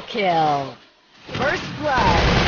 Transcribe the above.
Triple kill. First blood.